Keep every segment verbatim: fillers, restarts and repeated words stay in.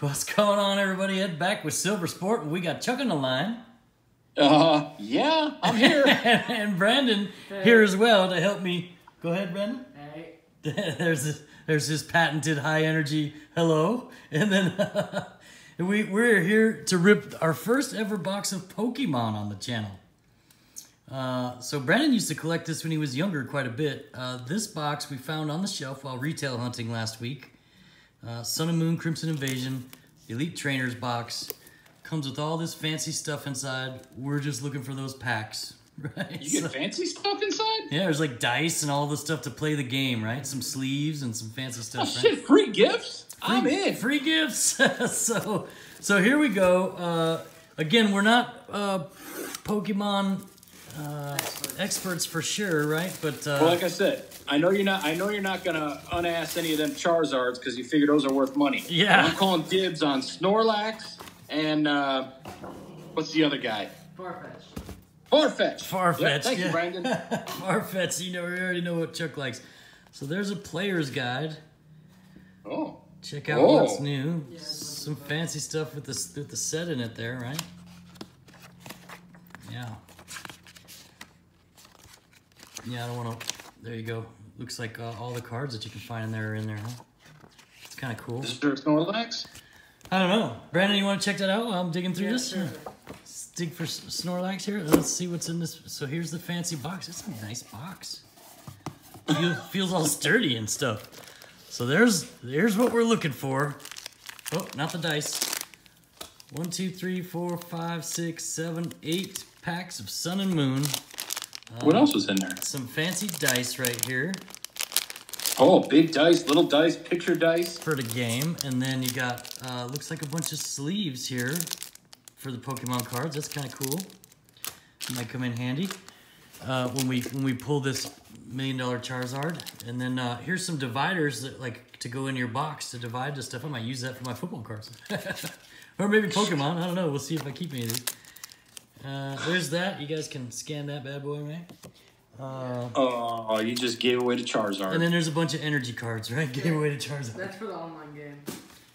What's going on, everybody? Head back with Silver Sport, and we got Chuck on the line. Uh, yeah, I'm here. And Brandon hey. Here as well to help me. Go ahead, Brandon. Hey. There's this, there's his patented high energy hello, and then uh, we we're here to rip our first ever box of Pokemon on the channel. Uh, so Brandon used to collect this when he was younger quite a bit. Uh, this box we found on the shelf while retail hunting last week. Uh, Sun and Moon Crimson Invasion, Elite Trainer's Box. Comes with all this fancy stuff inside. We're just looking for those packs, right? You get so, fancy stuff inside? Yeah, there's like dice and all the stuff to play the game, right? Some sleeves and some fancy stuff. Oh, right? Shit, free gifts? Free, I'm in. Free gifts. so, so here we go. Uh, again, we're not uh, Pokemon uh, experts. experts for sure, right? But uh, well, like I said, I know you're not. I know you're not gonna unass any of them Charizards because you figure those are worth money. Yeah, and I'm calling dibs on Snorlax and uh, what's the other guy? Farfetch'd. Farfetch'd. Farfetch'd. Yep, thank yeah. you, Brandon. Farfetch'd. You know, we already know what Chuck likes. So there's a player's guide. Oh. Check out Whoa. what's new. Yeah, some fancy stuff with the with the set in it there, right? Yeah. Yeah, I don't want to. There you go. Looks like uh, all the cards that you can find in there are in there, huh? It's kind of cool. Is there Snorlax? I don't know. Brandon, you want to check that out while I'm digging through yeah, this? Sure. Let's dig for Snorlax here. Let's see what's in this. So here's the fancy box. It's a nice box. It feels all sturdy and stuff. So there's there's what we're looking for. Oh, not the dice. One, two, three, four, five, six, seven, eight packs of Sun and Moon. Um, what else was in there? Some fancy dice right here. Oh, big dice, little dice, picture dice. For the game. And then you got, uh, looks like a bunch of sleeves here for the Pokemon cards. That's kind of cool. Might come in handy uh, when we when we pull this million dollar Charizard. And then uh, here's some dividers that like to go in your box to divide this stuff. I might use that for my football cards. Or maybe Pokemon, I don't know. We'll see if I keep any of these. Uh, there's that. You guys can scan that bad boy, right? Uh, oh, you just gave away to Charizard. And then there's a bunch of energy cards, right? Gave yeah. away to Charizard. That's for the online game.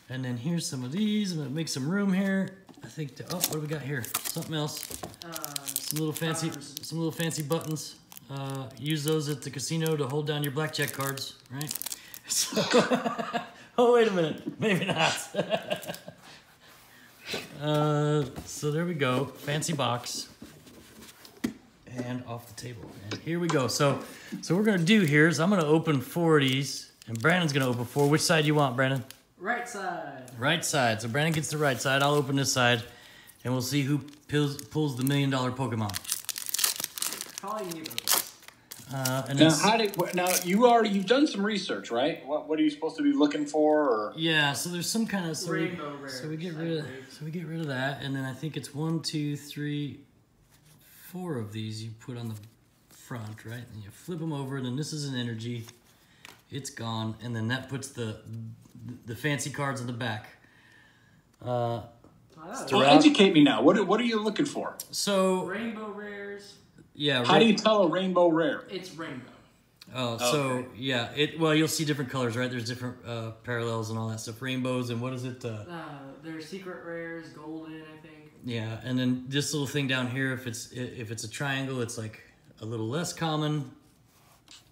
And then here's some of these. I'm going to make some room here. I think, to, oh, what do we got here? Something else. Uh, some little fancy buttons. Some little fancy buttons. Uh, use those at the casino to hold down your blackjack cards, right? So, oh, wait a minute. Maybe not. Uh, so there we go, fancy box, and off the table, and here we go. So, so what we're gonna do here is I'm gonna open four of these, and Brandon's gonna open four. Which side do you want, Brandon? Right side. Right side, so Brandon gets the right side, I'll open this side, and we'll see who pulls, pulls the million dollar Pokemon. Probably you. Uh, and now, how did, now you already you've done some research, right? What what are you supposed to be looking for? Or? Yeah, so there's some kind of so rainbow rare. So we get rid of so we get rid of that, and then I think it's one, two, three, four of these you put on the front, right? And you flip them over, and then this is an energy. It's gone, and then that puts the the fancy cards in the back. Uh, oh. Well, educate me now. What what are you looking for? So rainbow rares. Yeah. How do you tell a rainbow rare? It's rainbow. Oh, so okay. yeah. It well, you'll see different colors, right? There's different uh, parallels and all that stuff. Rainbows and what is it? Uh, uh, there's secret rares, golden, I think. Yeah, and then this little thing down here, if it's if it's a triangle, it's like a little less common.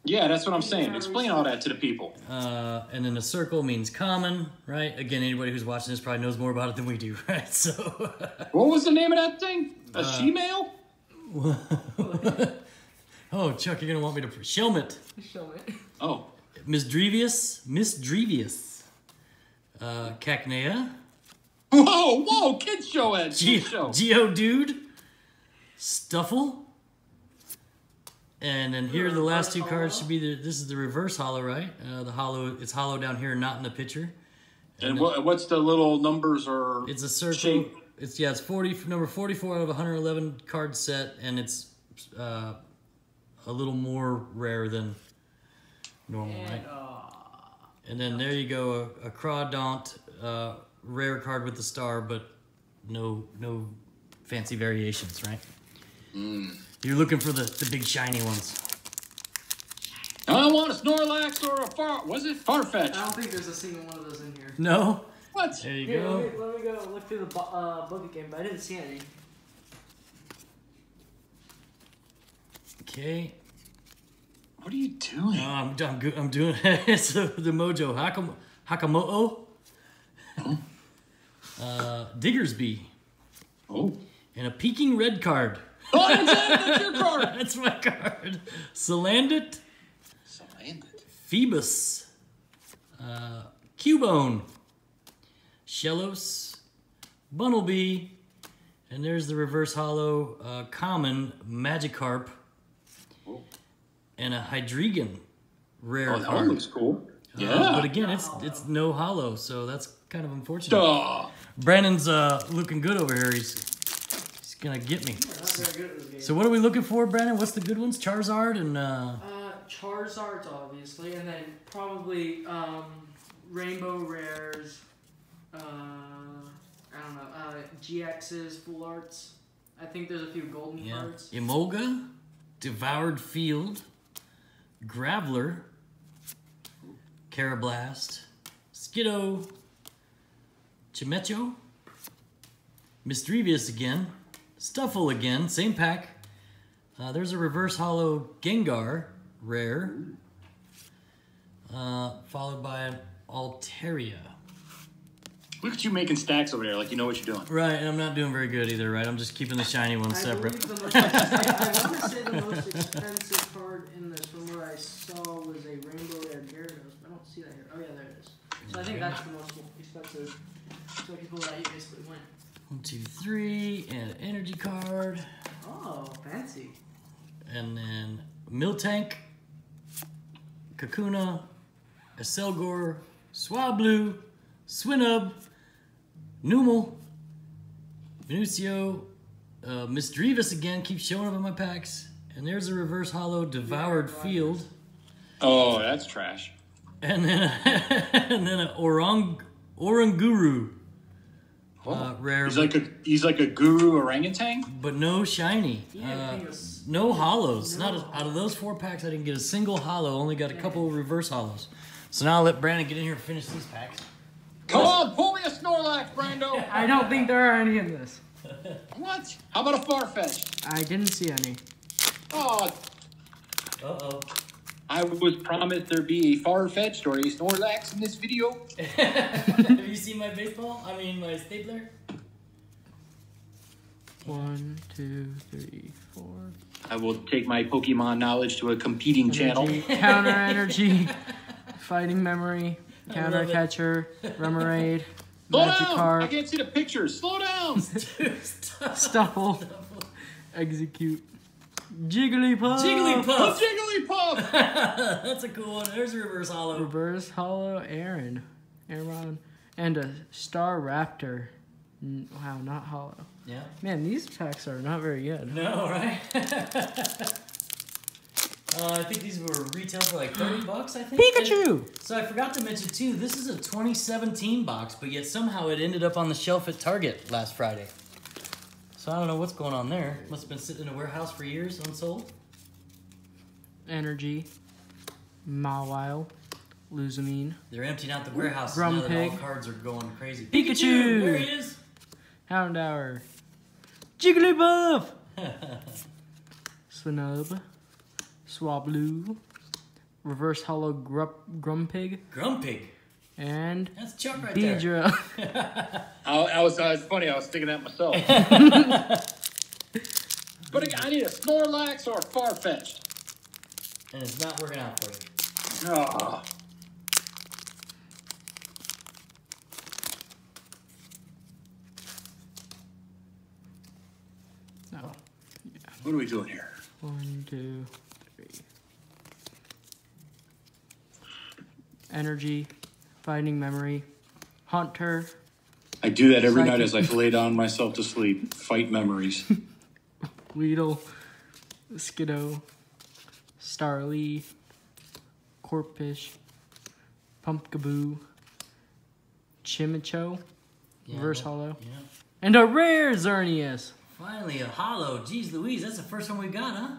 Yeah, that's what I'm saying. Explain all that to the people. Uh, and then a circle means common, right? Again, anybody who's watching this probably knows more about it than we do, right? So. What was the name of that thing? A uh, she-male? Oh, Chuck, you're going to want me to... Shelmet. Shelmet. Oh. Misdrevious. Misdrevious. Uh, Cacnea. Whoa, whoa, kids show it. Kids show. Geodude. Stuffle. And then here the last two cards should be... The, this is the reverse hollow, right? Uh, the hollow, it's hollow down here, not in the picture. And, and what, then, what's the little numbers or... It's a circle... Shape? It's yeah, it's forty number forty-four out of one hundred eleven card set, and it's uh, a little more rare than normal, and, right? Uh, and then there you go, a, a Crawdaunt, uh, rare card with the star, but no no fancy variations, right? Mm. You're looking for the the big shiny ones. I want a Snorlax or a Far. Was it Farfetch'd? I don't think there's a single one of those in here. No. What? There you Dude, go. Let me, let me go look through the uh, book again, but I didn't see anything. Okay. What are you doing? No, I'm, I'm, good. I'm doing it's the, the Mojo Hakam, Hakamo'o. Oh. Uh, Diggersby. Oh. And a peeking red card. Oh, that's, that's your card. That's my card. Salandit. Salandit. Phoebus. Uh, Cubone. Shellos. Bunnelby. And there's the reverse hollow uh, common Magikarp. Oh. And a Hydreigon rare. Oh, that one looks cool. Yeah. Uh, but again, it's it's no hollow, so that's kind of unfortunate. Duh. Brandon's uh, looking good over here. He's he's gonna get me. Yeah, so what are we looking for, Brandon? What's the good ones? Charizard and. Uh, uh, Charizard's obviously, and then probably um, Rainbow Rares. Uh, I don't know. Uh, G X's, Full Arts. I think there's a few golden yeah. cards. Emolga, Devoured Field, Graveler, Carablast, Skiddo, Chimecho, Mistrevious again, Stuffle again, same pack. Uh, there's a reverse hollow Gengar, rare, uh, followed by an Altaria. Look at you making stacks over there, like you know what you're doing. Right, and I'm not doing very good either, right? I'm just keeping the shiny ones separate. The most, I want to say the most expensive card in this from what I saw was a Rainbow Red Gyarados, but I don't see that here. Oh yeah, there it is. So I think that's the most expensive. So people that you basically win. One, two, three, and an energy card. Oh, fancy. And then Miltank, Kakuna, Esselgor, Swablu, Swinub, Numel, Venuccio, uh, Mistrevious again, keeps showing up in my packs. And there's a reverse hollow Devoured yeah, Field. Oh, that's trash. And then a, and then an orang, Oranguru. Oh. Uh, rare. He's like, a, he's like a guru orangutan? But no shiny. Yeah, uh, no hollows. No. Not a, out of those four packs, I didn't get a single hollow. Only got a couple of reverse hollows. So now I'll let Brandon get in here and finish these packs. Come on, pull me a Snorlax, Brando! I don't think there are any in this. What? How about a Farfetch'd? I didn't see any. Oh. Uh-oh. I was promised there'd be a Farfetch'd or a Snorlax in this video. Have you seen my baseball? I mean, my stapler? One, two, three, four. I will take my Pokemon knowledge to a competing energy, channel. Counter energy, fighting memory. Counter catcher, Remoraid, Magikarp. I can't see the pictures. Slow down. Dude, stop. Stuffle. Execute. Jigglypuff. Jigglypuff. Jigglypuff. That's a cool one. There's reverse hollow. Reverse hollow Aaron. Aaron. And a Star Raptor. Wow, not hollow. Yeah. Man, these packs are not very good. No, right? Uh, I think these were retail for like thirty bucks, I think. Pikachu! And, so I forgot to mention, too, this is a twenty seventeen box, but yet somehow it ended up on the shelf at Target last Friday. So I don't know what's going on there. Must have been sitting in a warehouse for years, unsold. Energy. Mawile. Luzamine. They're emptying out the warehouse so now that all cards are going crazy. Pikachu! Pikachu! There he is! Houndour. Jigglypuff! Swinub. Swablu, reverse hollow Grup, Grumpig. Grumpig? And that's Chuck right Deidre. There. I, I was, I was funny, I was thinking that myself. But again, I need a Snorlax or a Farfetch'd. And it's not working out for you. Oh. No. Yeah. What are we doing here? One, two... Energy, Finding Memory, Haunter. I do that every Psychic. Night as I lay down myself to sleep. Fight memories. Weedle, Skiddo, Starly, Corpish, Pumpkaboo, Chimicho, yeah, reverse well, hollow, yeah. And a rare Xerneas. Finally a hollow. Jeez Louise, that's the first one we got, huh?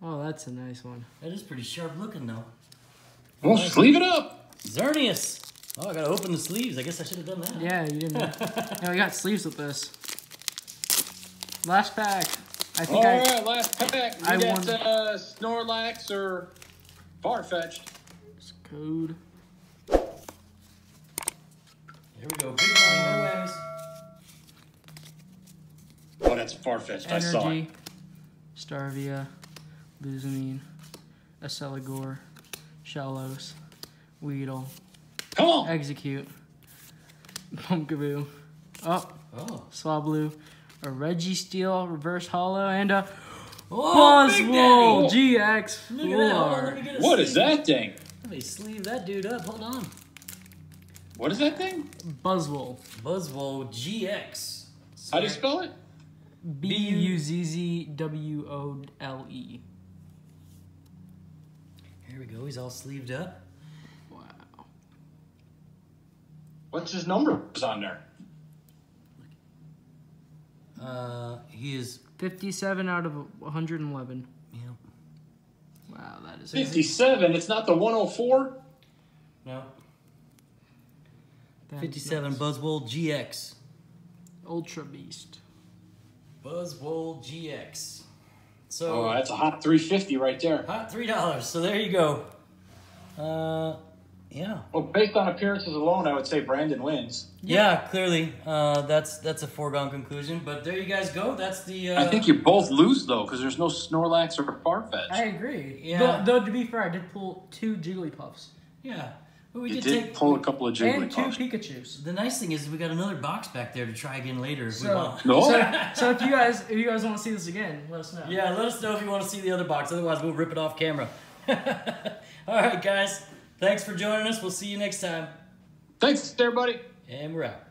Oh, that's a nice one. That is pretty sharp looking, though. Well, nice. Sleeve it up. Xerneas. Oh, I gotta open the sleeves. I guess I should have done that. Yeah, you didn't. Yeah, we got sleeves with this. Last pack. I think All I, right, last pack. We I got uh, Snorlax or Farfetch'd. It's code. Here we go. Big money, no Oh, that's Farfetch'd. I saw it. Starvia, Luzumine, Aceligor, Shellos, Weedle. Come on! Execute. Pumpkaboo. Oh. Oh. Swablu. A Registeel Reverse Hollow and a oh, Buzzwole G X. What is that thing? Let me sleeve that dude up. Hold on. What is that thing? Buzzwole. Buzzwole G X. How do you spell it? B U Z Z W O L E. Here we go. He's all sleeved up. Wow. What's his number on there? Uh, he is fifty-seven out of one hundred eleven. Yeah. Wow, that is fifty-seven. Easy. It's not the one oh four. No. That fifty-seven Buzzwole G X. Ultra Beast. Buzzwole G X. So. Oh, that's a hot three fifty right there. Hot three dollars. So there you go. Uh, yeah. Well, based on appearances alone, I would say Brandon wins. Yeah, clearly, uh, that's that's a foregone conclusion. But there you guys go. That's the. Uh, I think you both lose though, because there's no Snorlax or Farfetch'd. I agree. Yeah. Though, though to be fair, I did pull two Jigglypuffs. Yeah, but we you did, did take, pull a couple of Jigglypuffs and two Pikachu's. The nice thing is we got another box back there to try again later if so, we want. No. So, so if you guys if you guys want to see this again, let us know. Yeah, let us know if you want to see the other box. Otherwise, we'll rip it off camera. All right, guys. Thanks for joining us. We'll see you next time. Thanks, everybody. And we're out.